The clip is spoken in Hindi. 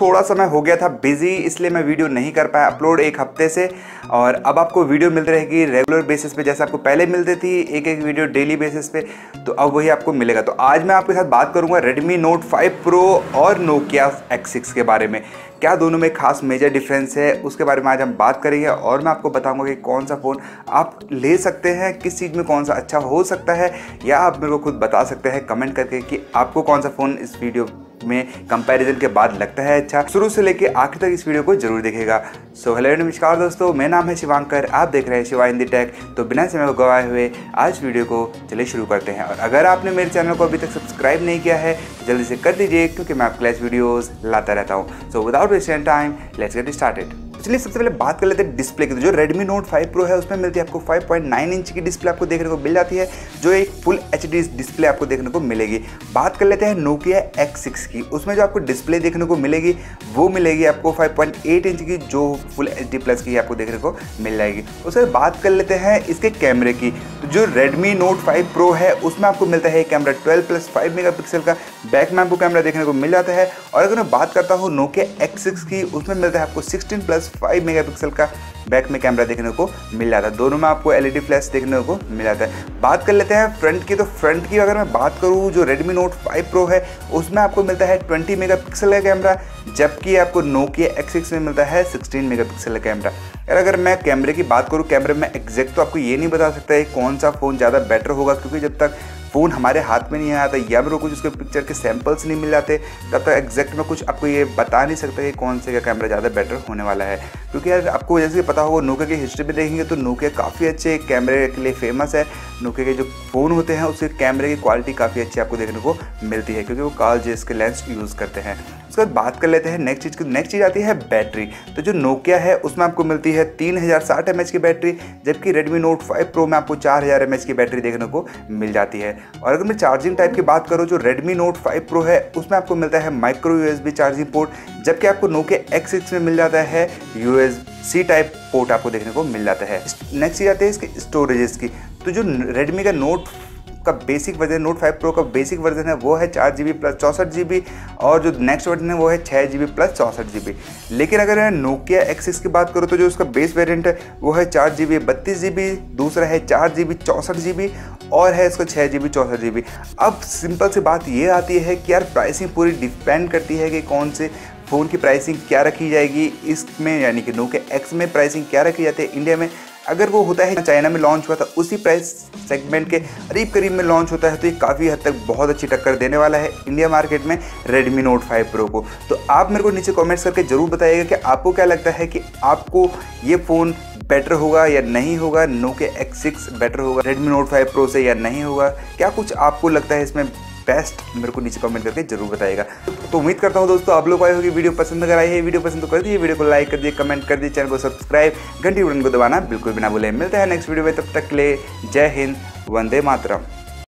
थोड़ा सा मैं हो गया था बिजी, इसलिए मैं वीडियो नहीं कर पाया अपलोड एक हफ्ते से। और अब आपको वीडियो मिल रहेगी रेगुलर बेसिस पे, जैसे आपको पहले मिलती थी एक एक वीडियो डेली बेसिस पे, तो अब वही आपको मिलेगा। तो आज मैं आपके साथ बात करूंगा Redmi Note 5 Pro और Nokia X6 के बारे में, क्या दोनों में खास मेजर डिफरेंस है उसके बारे में आज हम बात करेंगे। और मैं आपको बताऊंगा कि कौन सा फ़ोन आप ले सकते हैं, किस चीज़ में कौन सा अच्छा हो सकता है, या आप मेरे को खुद बता सकते हैं कमेंट करके कि आपको कौन सा फ़ोन इस वीडियो में कंपैरिजन के बाद लगता है अच्छा। शुरू से लेके आखिर तक इस वीडियो को जरूर देखिएगा। सो हेलो नमस्कार दोस्तों, मेरा नाम है शिवांकर, आप देख रहे हैं शिवा हिंदी टेक। तो बिना समय गवाए हुए आज वीडियो को चलिए शुरू करते हैं। और अगर आपने मेरे चैनल को अभी तक सब्सक्राइब नहीं किया है जल्दी से कर दीजिए, क्योंकि मैं आपके लिए वीडियोज़ लाता रहता हूँ। So without wasting time let's get started. चलिए सबसे पहले बात कर लेते हैं डिस्प्ले की। जो Redmi Note 5 Pro है उसमें मिलती है आपको 5.9 इंच की डिस्प्ले आपको देखने को मिल जाती है, जो एक फुल HD डिस्प्ले आपको देखने को मिलेगी। बात कर लेते हैं Nokia X6 की, उसमें जो आपको डिस्प्ले देखने को मिलेगी वो मिलेगी आपको 5.8 इंच की, जो फुल HD प्लस की आपको देखने को मिल जाएगी। उसके बाद बात कर लेते हैं इसके कैमरे की। तो जो Redmi Note 5 Pro है उसमें आपको मिलता है कैमरा 12+5 मेगापिक्सल का बैक में आपको कैमरा देखने को मिल जाता है। और अगर मैं बात करता हूँ Nokia X6 की, उसमें मिलता है आपको 16+5 मेगापिक्सल का बैक में कैमरा देखने को मिल जाता है। दोनों में आपको LED फ्लैश देखने को मिल जाता है। बात कर लेते हैं फ्रंट की। तो फ्रंट की अगर मैं बात करूँ, जो Redmi Note 5 Pro है उसमें आपको मिलता है 20 मेगापिक्सल का कैमरा, जबकि आपको Nokia X6 में मिलता है 16 मेगापिक्सल का कैमरा। यार अगर मैं कैमरे की बात करूँ, कैमरे में एग्जैक्ट तो आपको ये नहीं बता सकता है कौन सा फ़ोन ज़्यादा बेटर होगा, क्योंकि जब तक फ़ोन हमारे हाथ में नहीं आता या मेरे को कुछ उसके पिक्चर के सैंपल्स नहीं मिल जाते, तब तक एग्जैक्ट में कुछ आपको ये बता नहीं सकता कि कौन से का कैमरा ज़्यादा बेटर होने वाला है। क्योंकि यार आपको जैसे पता होगा Nokia की हिस्ट्री भी देखेंगे तो Nokia काफ़ी अच्छे कैमरे के लिए फेमस है। Nokia के जो फ़ोन होते हैं उसके कैमरे की क्वालिटी काफ़ी अच्छी आपको देखने को मिलती है, क्योंकि वो Carl Zeiss के लेंस यूज़ करते हैं। उसके बाद बात कर लेते हैं नेक्स्ट चीज़ की। नेक्स्ट चीज़ आती है बैटरी। तो जो Nokia है उसमें आपको मिलती है 3060 mAh की बैटरी, जबकि Redmi Note 5 Pro में आपको 4000 mAh की बैटरी देखने को मिल जाती है। और अगर मैं चार्जिंग टाइप की बात करूँ, जो Redmi Note 5 Pro है उसमें आपको मिलता है माइक्रो USB चार्जिंग पोर्ट, जबकि आपको Nokia X6 में मिल जाता है USB C टाइप पोर्ट आपको देखने को मिल जाता है। नेक्स्ट चीज आती है इसके स्टोरेजेस की। तो जो Redmi का Note 5 Pro का बेसिक वर्जन है वो है 4GB + 64GB, और जो नेक्स्ट वर्जन है वो है 6GB + 64GB। लेकिन अगर मैं Nokia X6 की बात करूँ तो जो उसका बेस वेरिएंट है वो है 4GB + 32GB, दूसरा है 4GB + 64GB, और है इसका 6GB + 64GB। अब सिंपल सी बात ये आती है कि यार प्राइसिंग पूरी डिपेंड करती है कि कौन से फ़ोन की प्राइसिंग क्या रखी जाएगी इसमें, यानी कि Nokia X में प्राइसिंग क्या रखी जाती है इंडिया में। अगर वो होता है चाइना में लॉन्च हुआ था उसी प्राइस सेगमेंट के करीब करीब में लॉन्च होता है, तो ये काफ़ी हद तक बहुत अच्छी टक्कर देने वाला है इंडिया मार्केट में Redmi Note 5 Pro को। तो आप मेरे को नीचे कमेंट्स करके ज़रूर बताइएगा कि आपको क्या लगता है कि आपको ये फ़ोन बेटर होगा या नहीं होगा, Nokia X6 बेटर होगा Redmi Note 5 Pro से या नहीं होगा। क्या कुछ आपको लगता है इसमें बेस्ट, मेरे को नीचे कमेंट करके जरूर बताएगा। तो उम्मीद करता हूँ दोस्तों आप लोग आई होगी वीडियो पसंद। अगर आई है वीडियो पसंद तो कर दीजिए, वीडियो को लाइक कर दीजिए, कमेंट कर दीजिए, चैनल को सब्सक्राइब, घंटी बटन को दबाना बिल्कुल भी ना भूलें। मिलते हैं नेक्स्ट वीडियो में, तब तक के लिए जय हिंद, वंदे मातरम।